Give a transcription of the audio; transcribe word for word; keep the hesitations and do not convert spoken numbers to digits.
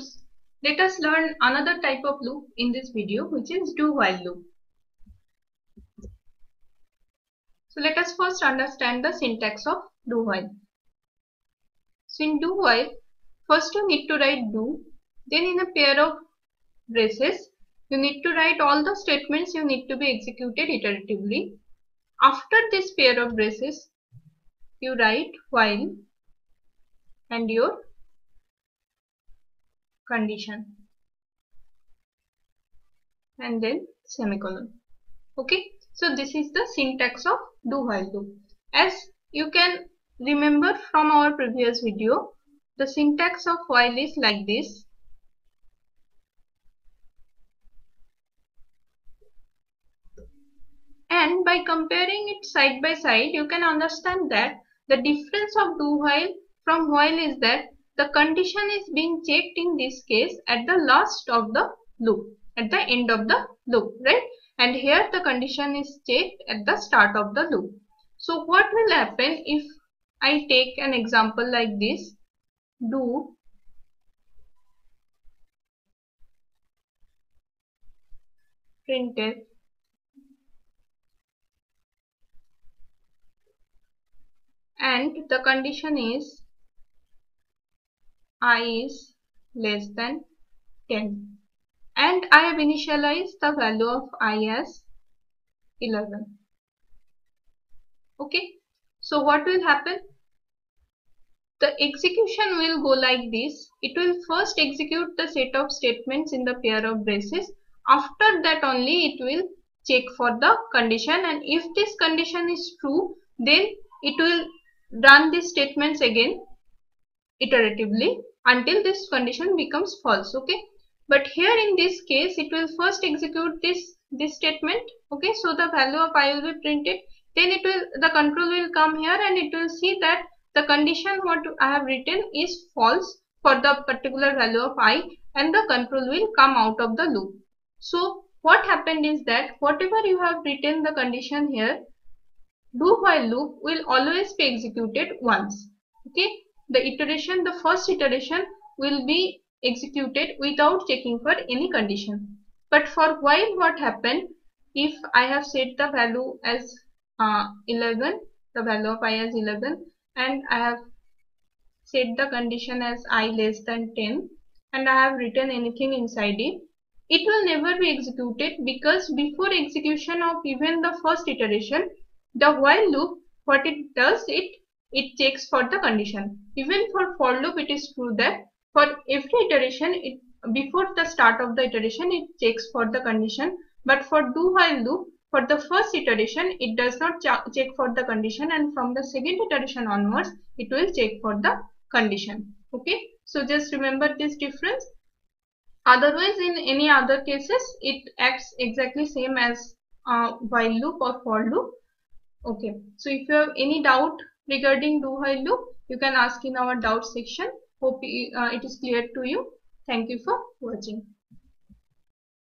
students, let us learn another type of loop in this video, which is do while loop. So let us first understand the syntax of do while. So in do while, first you need to write do, then in a pair of braces you need to write all the statements you need to be executed iteratively. After this pair of braces you write while and your condition and then semicolon. Okay, so this is the syntax of do while loop. As you can remember from our previous video, the syntax of while is like this. And by comparing it side by side, you can understand that the difference of do while from while is that the condition is being checked in this case at the last of the loop, at the end of the loop, right? And here the condition is checked at the start of the loop. So what will happen if I take an example like this, do printf and the condition is I is less than ten and I have initialized the value of I as eleven. Okay, so what will happen? The execution will go like this. It will first execute the set of statements in the pair of braces. After that only it will check for the condition, and if this condition is true, then it will run these statements again iteratively until this condition becomes false. Okay, but here in this case it will first execute this this statement. Okay, so the value of I will be printed, then it will the control will come here and it will see that the condition what I have written is false for the particular value of I, and the control will come out of the loop. So what happened is that whatever you have written the condition here, do while loop will always be executed once. Okay, the iteration, the first iteration will be executed without checking for any condition. But for while, what happened? If I have set the value as uh, eleven, the value of I as eleven, and I have set the condition as I less than ten, and I have written anything inside it, it will never be executed, because before execution of even the first iteration, the while loop, what it does, it it checks for the condition. Even for for loop it is true that for every iteration, it before the start of the iteration it checks for the condition, but for do while loop, for the first iteration it does not check for the condition, and from the second iteration onwards it will check for the condition. Okay, so just remember this difference. Otherwise in any other cases it acts exactly same as uh, while loop or for loop. Okay, so if you have any doubt regarding do while loop, you can ask in our doubt section. Hope uh, it is clear to you. Thank you for watching.